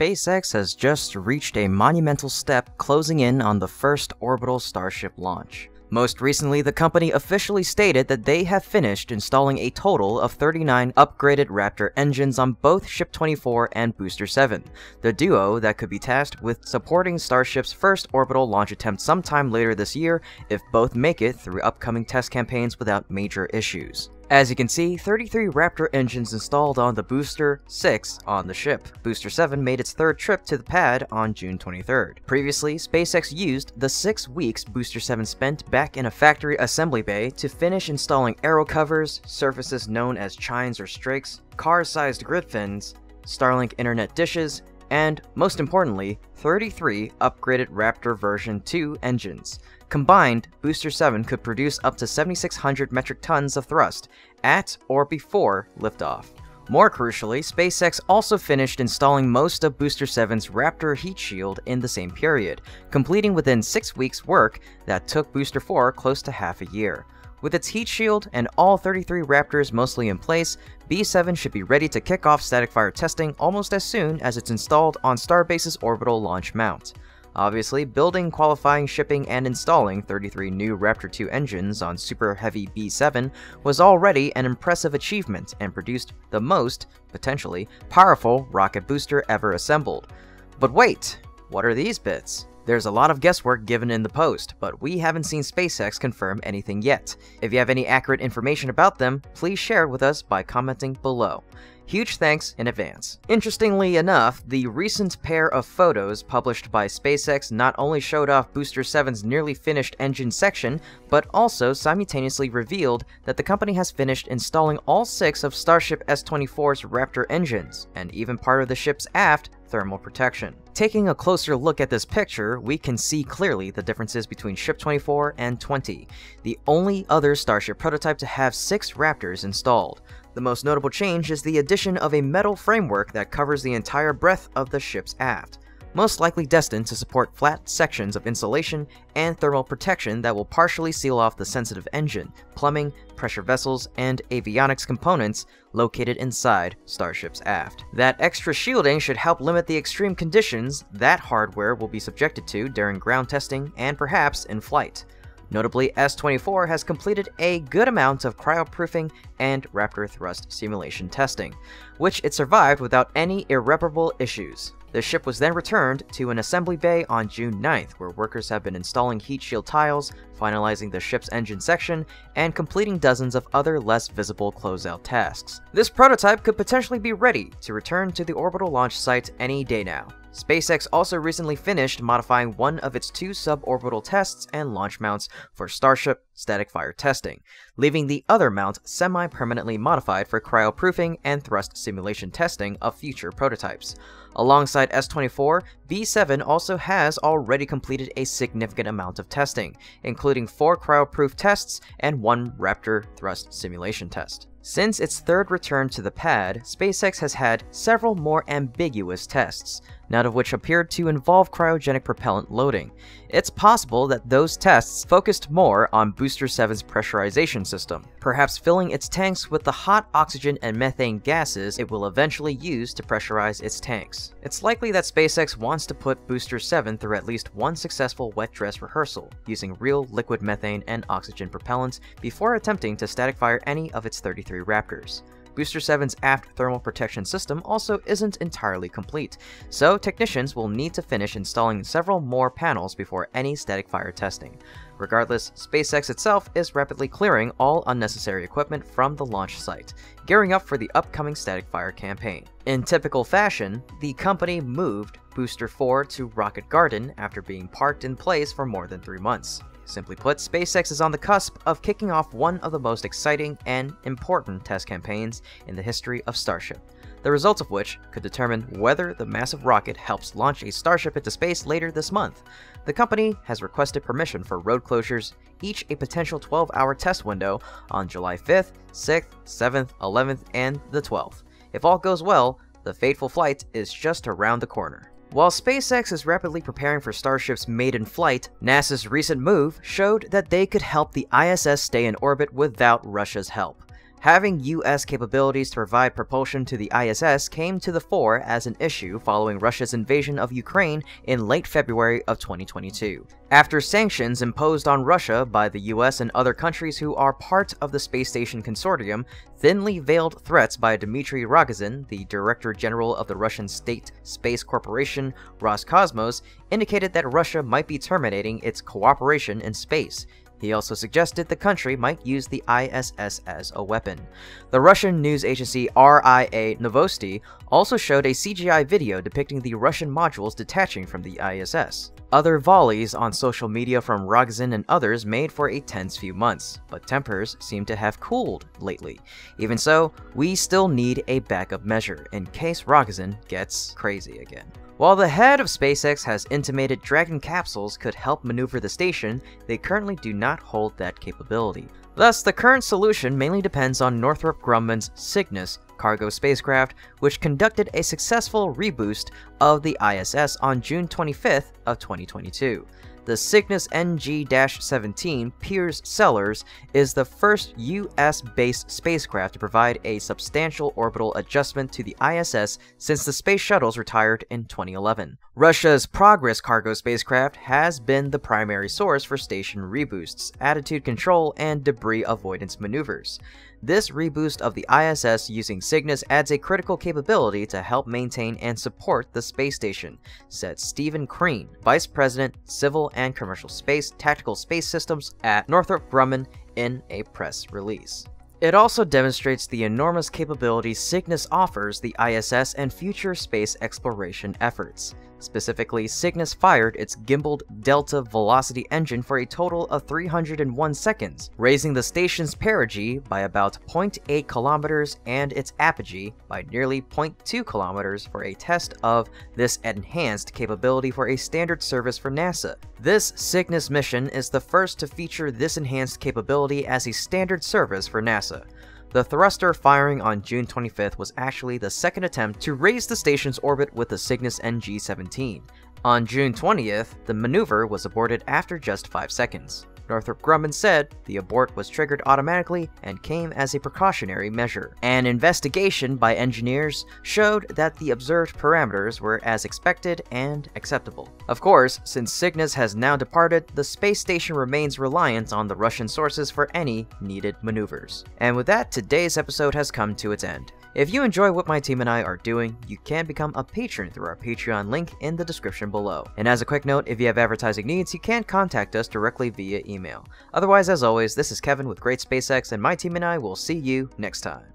SpaceX has just reached a monumental step, closing in on the first orbital Starship launch. Most recently, the company officially stated that they have finished installing a total of 39 upgraded Raptor engines on both Ship 24 and Booster 7, the duo that could be tasked with supporting Starship's first orbital launch attempt sometime later this year if both make it through upcoming test campaigns without major issues. As you can see, 33 Raptor engines installed on the Booster 6 on the ship. Booster 7 made its third trip to the pad on June 23rd. Previously, SpaceX used the 6 weeks Booster 7 spent back in a factory assembly bay to finish installing aero covers, surfaces known as chines or strakes, car-sized grid fins, Starlink internet dishes, and, most importantly, 33 upgraded Raptor version 2 engines. Combined, Booster 7 could produce up to 7,600 metric tons of thrust at or before liftoff. More crucially, SpaceX also finished installing most of Booster 7's Raptor heat shield in the same period, completing within 6 weeks' work that took Booster 4 close to half a year. With its heat shield and all 33 Raptors mostly in place, B7 should be ready to kick off Static Fire testing almost as soon as it's installed on Starbase's orbital launch mount. Obviously, building, qualifying, shipping, and installing 33 new Raptor 2 engines on Super Heavy B7 was already an impressive achievement and produced the most, potentially, powerful rocket booster ever assembled. But wait, what are these bits? There's a lot of guesswork given in the post, but we haven't seen SpaceX confirm anything yet. If you have any accurate information about them, please share it with us by commenting below. Huge thanks in advance. Interestingly enough, the recent pair of photos published by SpaceX not only showed off Booster 7's nearly finished engine section, but also simultaneously revealed that the company has finished installing all 6 of Starship S-24's Raptor engines, and even part of the ship's aft thermal protection. Taking a closer look at this picture, we can see clearly the differences between Ship 24 and 20, the only other Starship prototype to have 6 Raptors installed. The most notable change is the addition of a metal framework that covers the entire breadth of the ship's aft, most likely destined to support flat sections of insulation and thermal protection that will partially seal off the sensitive engine, plumbing, pressure vessels, and avionics components located inside Starship's aft. That extra shielding should help limit the extreme conditions that hardware will be subjected to during ground testing and perhaps in flight. Notably, S-24 has completed a good amount of cryoproofing and Raptor thrust simulation testing, which it survived without any irreparable issues. The ship was then returned to an assembly bay on June 9th, where workers have been installing heat shield tiles, finalizing the ship's engine section, and completing dozens of other less visible closeout tasks. This prototype could potentially be ready to return to the orbital launch site any day now. SpaceX also recently finished modifying one of its 2 suborbital tests and launch mounts for Starship Static Fire testing, leaving the other mount semi-permanently modified for cryoproofing and thrust simulation testing of future prototypes. Alongside S-24, B7 also has already completed a significant amount of testing, including 4 cryoproof tests and 1 Raptor thrust simulation test. Since its third return to the pad, SpaceX has had several more ambiguous tests, none of which appeared to involve cryogenic propellant loading. It's possible that those tests focused more on Booster 7's pressurization system, perhaps filling its tanks with the hot oxygen and methane gases it will eventually use to pressurize its tanks. It's likely that SpaceX wants to put Booster 7 through at least one successful wet dress rehearsal, using real liquid methane and oxygen propellants before attempting to static fire any of its 33 Raptors. Booster 7's aft thermal protection system also isn't entirely complete, so technicians will need to finish installing several more panels before any static fire testing. Regardless, SpaceX itself is rapidly clearing all unnecessary equipment from the launch site, gearing up for the upcoming static fire campaign. In typical fashion, the company moved Booster 4 to Rocket Garden after being parked in place for more than 3 months. Simply put, SpaceX is on the cusp of kicking off one of the most exciting and important test campaigns in the history of Starship, the results of which could determine whether the massive rocket helps launch a Starship into space later this month. The company has requested permission for road closures, each a potential 12-hour test window on July 5th, 6th, 7th, 11th, and the 12th. If all goes well, the fateful flight is just around the corner. While SpaceX is rapidly preparing for Starship's maiden flight, NASA's recent move showed that they could help the ISS stay in orbit without Russia's help. Having US capabilities to provide propulsion to the ISS came to the fore as an issue following Russia's invasion of Ukraine in late February of 2022, after sanctions imposed on Russia by the US and other countries who are part of the space station consortium. Thinly veiled threats by Dmitry Rogozin, the Director General of the Russian State Space Corporation Roscosmos, indicated that Russia might be terminating its cooperation in space. He also suggested the country might use the ISS as a weapon. The Russian news agency RIA Novosti also showed a CGI video depicting the Russian modules detaching from the ISS. Other volleys on social media from Rogozin and others made for a tense few months, but tempers seem to have cooled lately. Even so, we still need a backup measure in case Rogozin gets crazy again. While the head of SpaceX has intimated Dragon capsules could help maneuver the station, they currently do not hold that capability. Thus, the current solution mainly depends on Northrop Grumman's Cygnus cargo spacecraft, which conducted a successful reboost of the ISS on June 25th of 2022. The Cygnus NG-17 Piers Sellers is the first US-based spacecraft to provide a substantial orbital adjustment to the ISS since the space shuttles retired in 2011. Russia's Progress cargo spacecraft has been the primary source for station reboosts, attitude control, and debris avoidance maneuvers. This reboost of the ISS using Cygnus adds a critical capability to help maintain and support the space station, said Stephen Crean, Vice President, Civil and Commercial Space Tactical Space Systems at Northrop Grumman, in a press release. It also demonstrates the enormous capabilities Cygnus offers the ISS and future space exploration efforts. Specifically, Cygnus fired its gimbaled delta velocity engine for a total of 301 seconds, raising the station's perigee by about 0.8 kilometers and its apogee by nearly 0.2 kilometers for a test of this enhanced capability for a standard service for NASA. This Cygnus mission is the first to feature this enhanced capability as a standard service for NASA. The thruster firing on June 25th was actually the second attempt to raise the station's orbit with the Cygnus NG-17. On June 20th, the maneuver was aborted after just 5 seconds. Northrop Grumman said the abort was triggered automatically and came as a precautionary measure. An investigation by engineers showed that the observed parameters were as expected and acceptable. Of course, since Cygnus has now departed, the space station remains reliant on the Russian sources for any needed maneuvers. And with that, today's episode has come to its end. If you enjoy what my team and I are doing, you can become a patron through our Patreon link in the description below. And as a quick note, if you have advertising needs, you can contact us directly via email. Otherwise, as always, this is Kevin with Great SpaceX, and my team and I will see you next time.